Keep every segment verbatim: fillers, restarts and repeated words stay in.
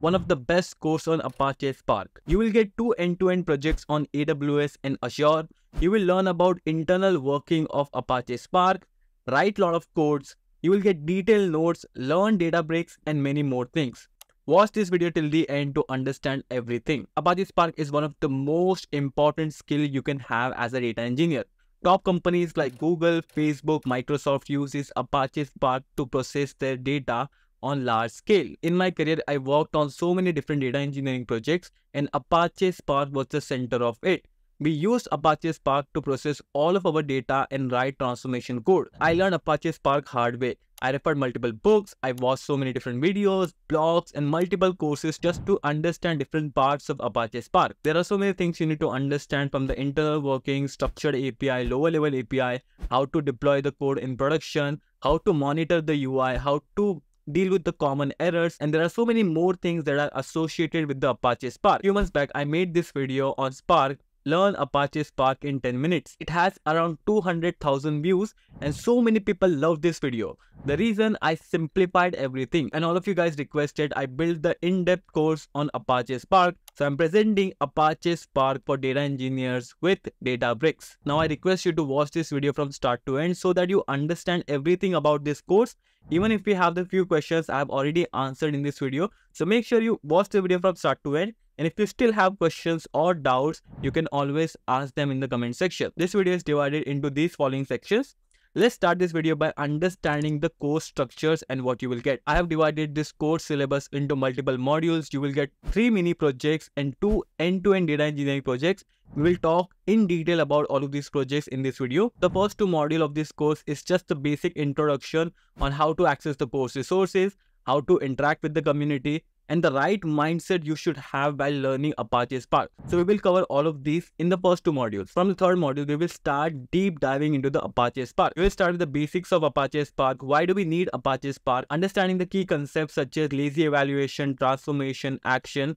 one of the best course on Apache Spark. You will get two end-to-end projects on A W S and Azure. You will learn about internal working of Apache Spark, write lot of codes, you will get detailed notes, learn Databricks and many more things. Watch this video till the end to understand everything. Apache Spark is one of the most important skill you can have as a data engineer. Top companies like Google, Facebook, Microsoft uses Apache Spark to process their data on large scale. In my career, I worked on so many different data engineering projects and Apache Spark was the center of it. We used Apache Spark to process all of our data and write transformation code. I learned Apache Spark hard way. I referred multiple books, I watched so many different videos, blogs and multiple courses just to understand different parts of Apache Spark. There are so many things you need to understand, from the internal working, structured A P I, lower level A P I, how to deploy the code in production, how to monitor the U I, how to deal with the common errors, and there are so many more things that are associated with the Apache Spark. A few months back, I made this video on Spark. Learn Apache Spark in ten minutes. It has around two hundred thousand views and so many people love this video. The reason, I simplified everything and all of you guys requested I build the in-depth course on Apache Spark. So I'm presenting Apache Spark for data engineers with Databricks. Now I request you to watch this video from start to end so that you understand everything about this course. Even if we have the few questions I have already answered in this video. So make sure you watch the video from start to end. And if you still have questions or doubts, you can always ask them in the comment section. This video is divided into these following sections. Let's start this video by understanding the course structures and what you will get. I have divided this course syllabus into multiple modules. You will get three mini projects and two end-to-end data engineering projects. We will talk in detail about all of these projects in this video. The first two modules of this course is just the basic introduction on how to access the course resources, how to interact with the community, and the right mindset you should have while learning Apache Spark. So we will cover all of these in the first two modules. From the third module, we will start deep diving into the Apache Spark. We will start with the basics of Apache Spark. Why do we need Apache Spark? Understanding the key concepts such as lazy evaluation, transformation, action.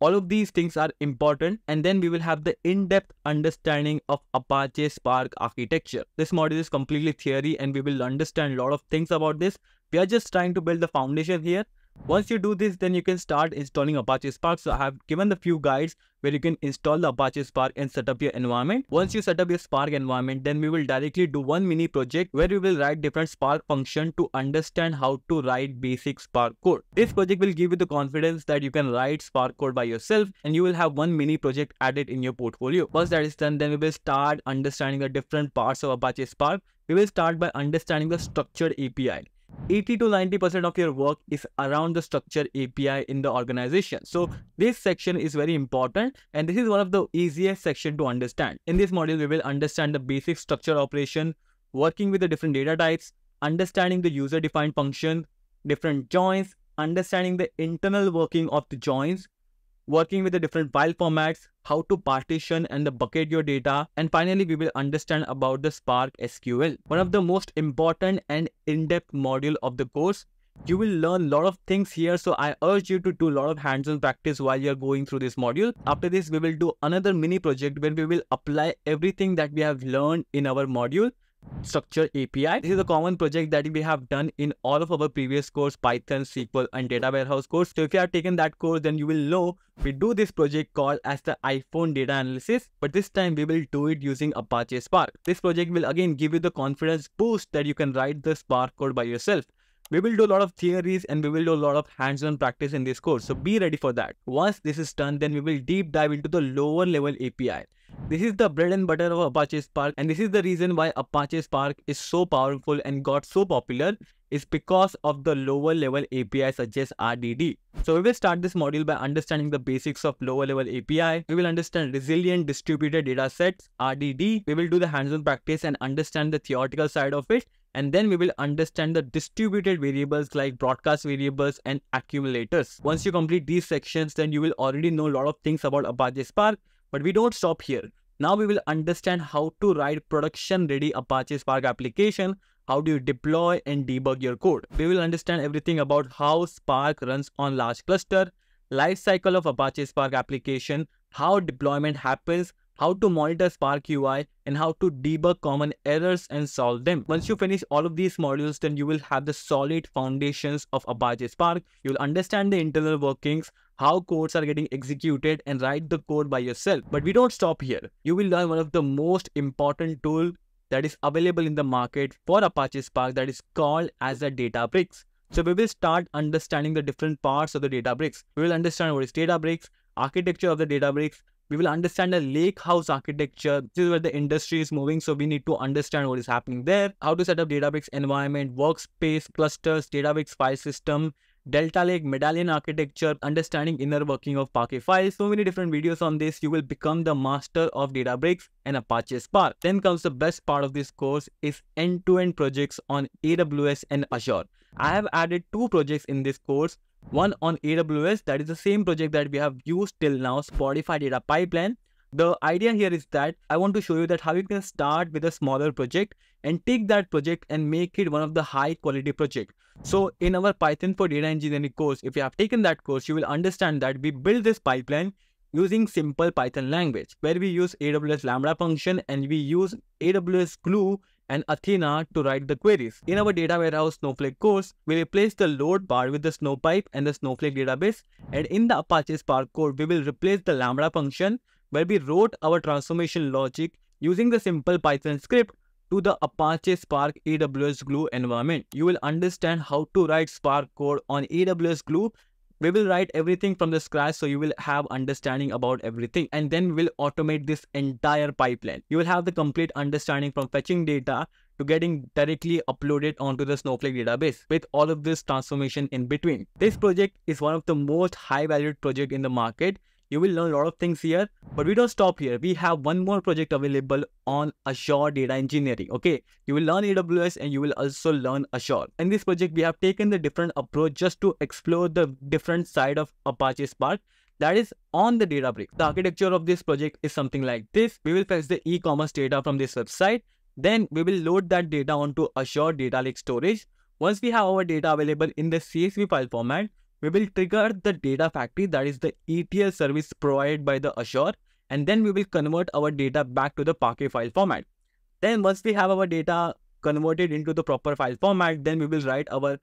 All of these things are important, and then we will have the in-depth understanding of Apache Spark architecture. This module is completely theory and we will understand a lot of things about this. We are just trying to build the foundation here. Once you do this, then you can start installing Apache Spark. So I have given the few guides where you can install the Apache Spark and set up your environment. Once you set up your Spark environment, then we will directly do one mini project where we will write different Spark functions to understand how to write basic Spark code. This project will give you the confidence that you can write Spark code by yourself and you will have one mini project added in your portfolio. Once that is done, then we will start understanding the different parts of Apache Spark. We will start by understanding the structured A P I. eighty to ninety percent of your work is around the structured A P I in the organization. So this section is very important and this is one of the easiest section to understand. In this module, we will understand the basic structure operation, working with the different data types, understanding the user-defined function, different joins, understanding the internal working of the joins, working with the different file formats, how to partition and the bucket your data, and finally we will understand about the Spark S Q L. One of the most important and in-depth module of the course. You will learn a lot of things here, so I urge you to do a lot of hands-on practice while you are going through this module. After this, we will do another mini project where we will apply everything that we have learned in our module, Structured A P I. This is a common project that we have done in all of our previous course, Python, S Q L and data warehouse course. So if you have taken that course, then you will know we do this project called as the iPhone data analysis, but this time we will do it using Apache Spark. This project will again give you the confidence boost that you can write the Spark code by yourself. We will do a lot of theories and we will do a lot of hands-on practice in this course, so be ready for that. Once this is done, then we will deep dive into the lower level A P I. This is the bread and butter of Apache Spark, and this is the reason why Apache Spark is so powerful and got so popular is because of the lower level A P I such as R D D. So we will start this module by understanding the basics of lower level A P I. We will understand resilient distributed data sets, R D D. We will do the hands-on practice and understand the theoretical side of it. And then we will understand the distributed variables like broadcast variables and accumulators. Once you complete these sections, then you will already know a lot of things about Apache Spark. But we don't stop here. Now we will understand how to write production-ready Apache Spark application. How do you deploy and debug your code? We will understand everything about how Spark runs on large cluster, life cycle of Apache Spark application, how deployment happens, how to monitor Spark U I, and how to debug common errors and solve them. Once you finish all of these modules, then you will have the solid foundations of Apache Spark. You'll understand the internal workings, how codes are getting executed, and write the code by yourself. But we don't stop here. You will learn one of the most important tools that is available in the market for Apache Spark, that is called as a Databricks. So we will start understanding the different parts of the Databricks. We will understand what is Databricks, architecture of the Databricks. We will understand the lakehouse architecture. This is where the industry is moving, so we need to understand what is happening there. How to set up Databricks environment, workspace, clusters, Databricks file system, Delta Lake, Medallion architecture, understanding inner working of Parquet files. So many different videos on this. You will become the master of Databricks and Apache Spark. Then comes the best part of this course is end-to-end projects on A W S and Azure. I have added two projects in this course. One on A W S, that is the same project that we have used till now, Spotify Data Pipeline. The idea here is that I want to show you that how you can start with a smaller project and take that project and make it one of the high quality projects. So in our Python for Data Engineering course, if you have taken that course, you will understand that we build this pipeline using simple Python language, where we use A W S Lambda function and we use A W S Glue and Athena to write the queries. In our data warehouse Snowflake course, we replace the load part with the Snowpipe and the Snowflake database. And in the Apache Spark code, we will replace the Lambda function, where we wrote our transformation logic using the simple Python script to the Apache Spark A W S Glue environment. You will understand how to write Spark code on A W S Glue. We will write everything from the scratch, so you will have understanding about everything, and then we'll automate this entire pipeline. You will have the complete understanding from fetching data to getting directly uploaded onto the Snowflake database with all of this transformation in between. This project is one of the most high-valued projects in the market. You will learn a lot of things here, but we don't stop here. We have one more project available on Azure Data Engineering, okay? You will learn A W S and you will also learn Azure. In this project, we have taken the different approach just to explore the different side of Apache Spark, that is on the Databricks. The architecture of this project is something like this. We will fetch the e-commerce data from this website. Then we will load that data onto Azure Data Lake Storage. Once we have our data available in the C S V file format, we will trigger the data factory, that is the E T L service provided by the Azure, and then we will convert our data back to the Parquet file format. Then once we have our data converted into the proper file format, then we will write our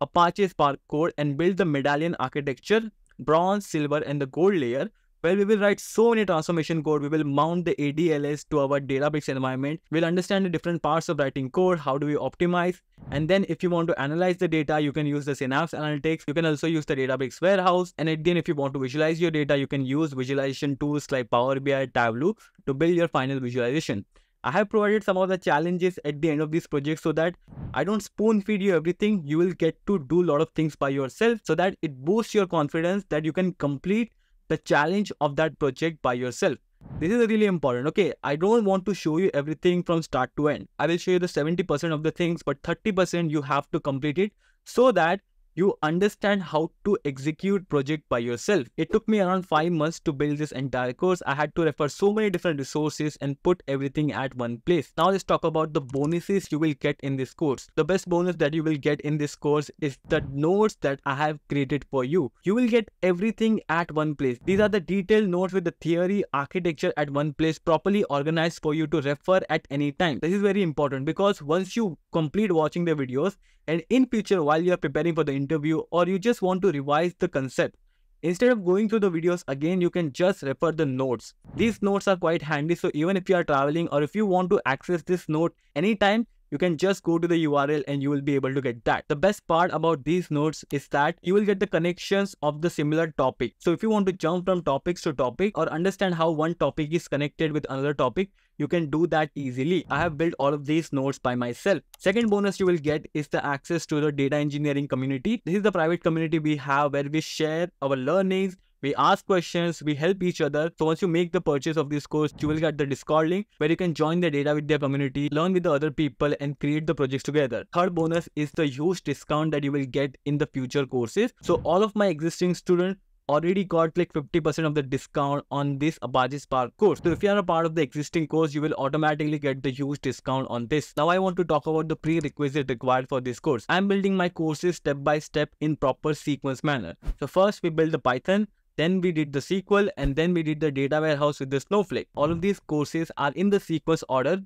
Apache Spark code and build the Medallion architecture, bronze, silver, and the gold layer, where we will write so many transformation code. We will mount the A D L S to our Databricks environment. We'll understand the different parts of writing code, how do we optimize. And then if you want to analyze the data, you can use the Synapse Analytics. You can also use the Databricks warehouse. And again, if you want to visualize your data, you can use visualization tools like Power B I, Tableau to build your final visualization. I have provided some of the challenges at the end of this project so that I don't spoon feed you everything. You will get to do a lot of things by yourself so that it boosts your confidence that you can complete the challenge of that project by yourself. This is really important, okay? I don't want to show you everything from start to end. I will show you the seventy percent of the things, but thirty percent you have to complete it so that you understand how to execute project by yourself. It took me around five months to build this entire course. I had to refer so many different resources and put everything at one place. Now let's talk about the bonuses you will get in this course. The best bonus that you will get in this course is the notes that I have created for you. You will get everything at one place. These are the detailed notes with the theory, architecture at one place, properly organized for you to refer at any time. This is very important because once you complete watching the videos, and in future, while you are preparing for the interview or you just want to revise the concept, instead of going through the videos again, you can just refer the notes. These notes are quite handy, so even if you are traveling or if you want to access this note anytime, you can just go to the U R L and you will be able to get that. The best part about these notes is that you will get the connections of the similar topic. So if you want to jump from topics to topic or understand how one topic is connected with another topic, you can do that easily. I have built all of these notes by myself. Second bonus you will get is the access to the data engineering community. This is the private community we have where we share our learnings. We ask questions, we help each other. So once you make the purchase of this course, you will get the Discord link where you can join the data with their community, learn with the other people and create the projects together. Third bonus is the huge discount that you will get in the future courses. So all of my existing students already got like fifty percent of the discount on this Apache Spark course. So if you are a part of the existing course, you will automatically get the huge discount on this. Now I want to talk about the prerequisite required for this course. I am building my courses step by step in proper sequence manner. So first we build the Python. Then we did the S Q L, and then we did the data warehouse with the Snowflake. All of these courses are in the sequence order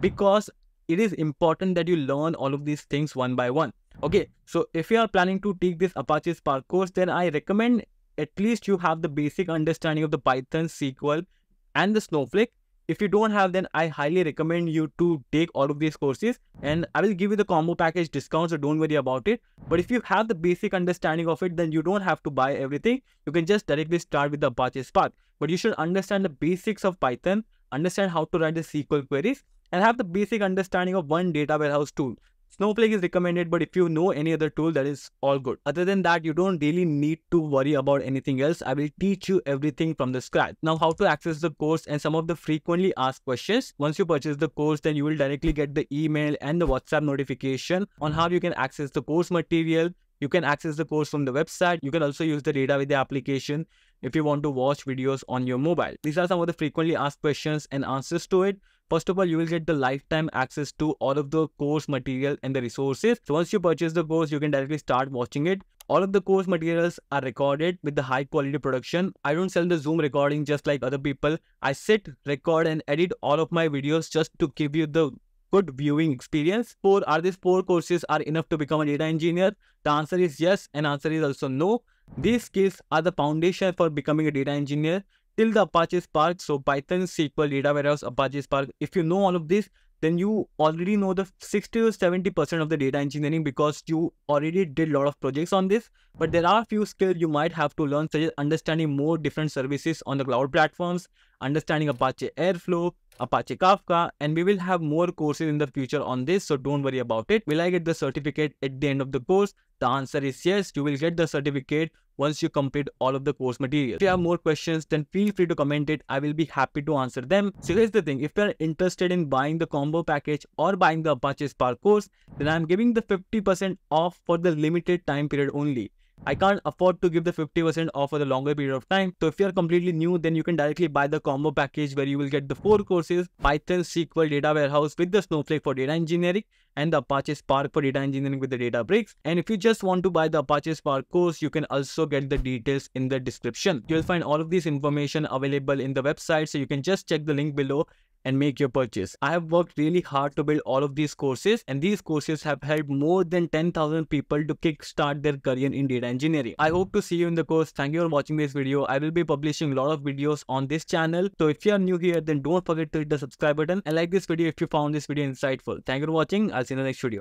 because it is important that you learn all of these things one by one. Okay, so if you are planning to take this Apache Spark course, then I recommend at least you have the basic understanding of the Python, S Q L and the Snowflake. If you don't have, then I highly recommend you to take all of these courses, and I will give you the combo package discount, so don't worry about it. But if you have the basic understanding of it, then you don't have to buy everything. You can just directly start with the Apache Spark. But you should understand the basics of Python, understand how to write the S Q L queries, and have the basic understanding of one data warehouse tool. Snowflake is recommended, but if you know any other tool, that is all good. Other than that, you don't really need to worry about anything else. I will teach you everything from the scratch. Now, how to access the course and some of the frequently asked questions. Once you purchase the course, then you will directly get the email and the WhatsApp notification on how you can access the course material. You can access the course from the website. You can also use the data with the application if you want to watch videos on your mobile. These are some of the frequently asked questions and answers to it. First of all, you will get the lifetime access to all of the course material and the resources. So once you purchase the course, you can directly start watching it. All of the course materials are recorded with the high quality production. I don't sell the Zoom recording just like other people. I sit, record and edit all of my videos just to give you the good viewing experience. Four, are these four courses are enough to become a data engineer? The answer is yes, and answer is also no. These skills are the foundation for becoming a data engineer. Till the Apache Spark, so Python, S Q L, Data Warehouse, Apache Spark, if you know all of this, then you already know the sixty to seventy percent of the data engineering because you already did a lot of projects on this. But there are few skills you might have to learn, such as understanding more different services on the cloud platforms, understanding Apache Airflow, Apache Kafka, and we will have more courses in the future on this, so don't worry about it. Will I get the certificate at the end of the course? The answer is yes, you will get the certificate once you complete all of the course material. If you have more questions, then feel free to comment it. I will be happy to answer them. So here's the thing, if you are interested in buying the combo package or buying the Apache Spark course, then I am giving the fifty percent off for the limited time period only. I can't afford to give the fifty percent off for the longer period of time. So if you are completely new, then you can directly buy the combo package where you will get the four courses, Python, S Q L, Data Warehouse with the Snowflake for data engineering, and the Apache Spark for data engineering with the Databricks. And if you just want to buy the Apache Spark course, you can also get the details in the description. You'll find all of this information available in the website, so you can just check the link below and make your purchase. I have worked really hard to build all of these courses, and these courses have helped more than ten thousand people to kickstart their career in data engineering. I hope to see you in the course. Thank you for watching this video. I will be publishing a lot of videos on this channel. So if you are new here, then don't forget to hit the subscribe button and like this video if you found this video insightful. Thank you for watching. I'll see you in the next video.